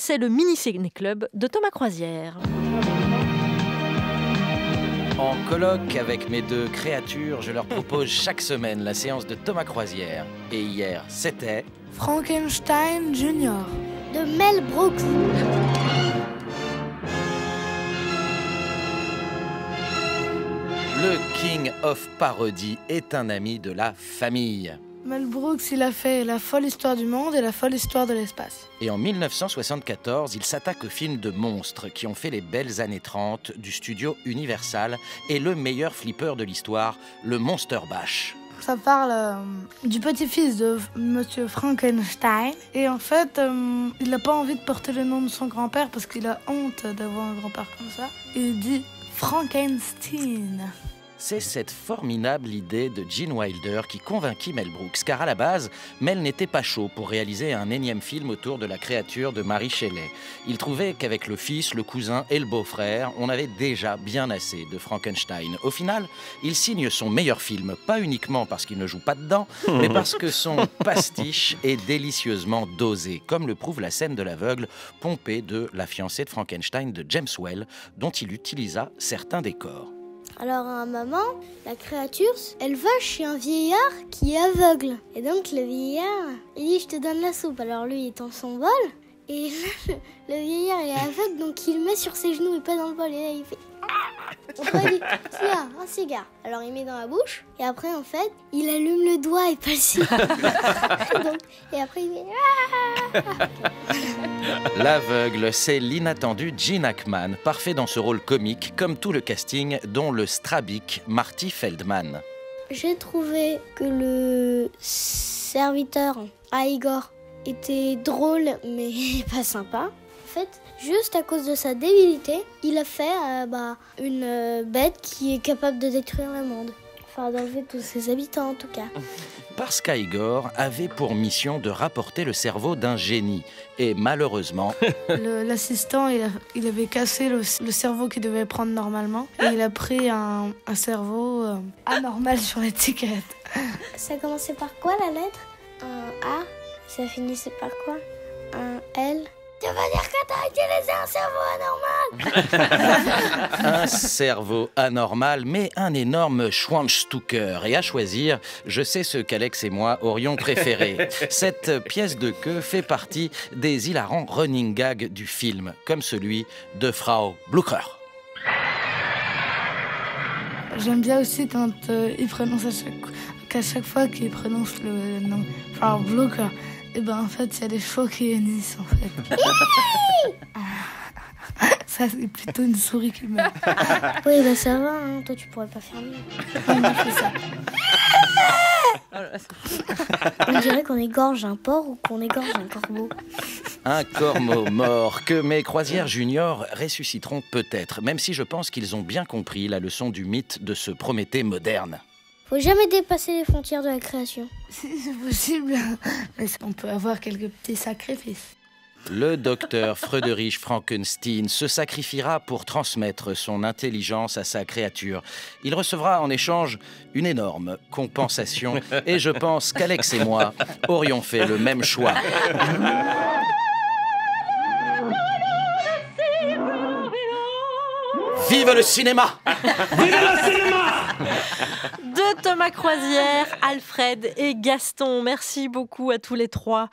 c'est le mini-ciné-club de Thomas Croisière. En colloque avec mes deux créatures, je leur propose chaque semaine la séance de Thomas Croisière. Et hier, c'était... Frankenstein Jr. de Mel Brooks. Le King of Parody est un ami de la famille. Mel Brooks, il a fait La folle histoire du monde et La folle histoire de l'espace. Et en 1974, il s'attaque aux films de monstres qui ont fait les belles années 30 du studio Universal et le meilleur flipper de l'histoire, le Monster Bash. Ça parle du petit-fils de Monsieur Frankenstein. Et en fait, il n'a pas envie de porter le nom de son grand-père parce qu'il a honte d'avoir un grand-père comme ça. Il dit Frankenstein. C'est cette formidable idée de Gene Wilder qui convainquit Mel Brooks, car à la base, Mel n'était pas chaud pour réaliser un énième film autour de la créature de Mary Shelley. Il trouvait qu'avec le fils, le cousin et le beau-frère, on avait déjà bien assez de Frankenstein. Au final, il signe son meilleur film, pas uniquement parce qu'il ne joue pas dedans, mais parce que son pastiche est délicieusement dosé, comme le prouve la scène de l'aveugle pompée de La fiancée de Frankenstein de James Whale, dont il utilisa certains décors. Alors à un moment, la créature, elle va chez un vieillard qui est aveugle. Et donc le vieillard, il dit « je te donne la soupe ». Alors lui, il tend son bol. Et le vieillard, il est aveugle, donc il met sur ses genoux et pas dans le bol. Et là, il fait « on va dire qu'il y a un cigare ». Alors il met dans la bouche. Et après, en fait, il allume le doigt et pas le cigare. Donc, et après, il fait « L'aveugle, c'est l'inattendu Gene Hackman, parfait dans ce rôle comique, comme tout le casting, dont le strabique Marty Feldman. J'ai trouvé que le serviteur à Igor était drôle mais pas sympa. En fait, juste à cause de sa débilité, il a fait une bête qui est capable de détruire le monde. Enfin, d'enlever tous ses habitants en tout cas. Parce qu'Igor avait pour mission de rapporter le cerveau d'un génie. Et malheureusement... L'assistant, il avait cassé le cerveau qu'il devait prendre normalement. Et il a pris un cerveau anormal sur l'étiquette. Ça commençait par quoi la lettre? A. Ça finissait par quoi? Un L. Tu vas dire que t'as utilisé un cerveau anormal. Un cerveau anormal, mais un énorme schwanzstooker. Et à choisir, je sais ce qu'Alex et moi aurions préféré. Cette pièce de queue fait partie des hilarants running gags du film, comme celui de Frau Blucher. J'aime bien aussi quand il prononce qu'à chaque fois qu'il prononce le nom Frau Blucher. Et en fait, il y a des chevaux qui hennissent, en fait. Ça, c'est plutôt une souris qui meurt. Oui, ça va, hein. Toi, tu pourrais pas faire mieux. Moi, je fais ça. On dirait qu'on égorge un porc ou qu'on égorge un corbeau. Un corbeau mort que mes croisières juniors ressusciteront peut-être, même si je pense qu'ils ont bien compris la leçon du mythe de ce Prométhée moderne. Faut jamais dépasser les frontières de la création. Si c'est possible, mais on peut avoir quelques petits sacrifices. Le docteur Friedrich Frankenstein se sacrifiera pour transmettre son intelligence à sa créature. Il recevra en échange une énorme compensation. Et je pense qu'Alex et moi aurions fait le même choix. Vive le cinéma! Vive le cinéma! De Thomas Croisière, Alfred et Gaston. Merci beaucoup à tous les trois.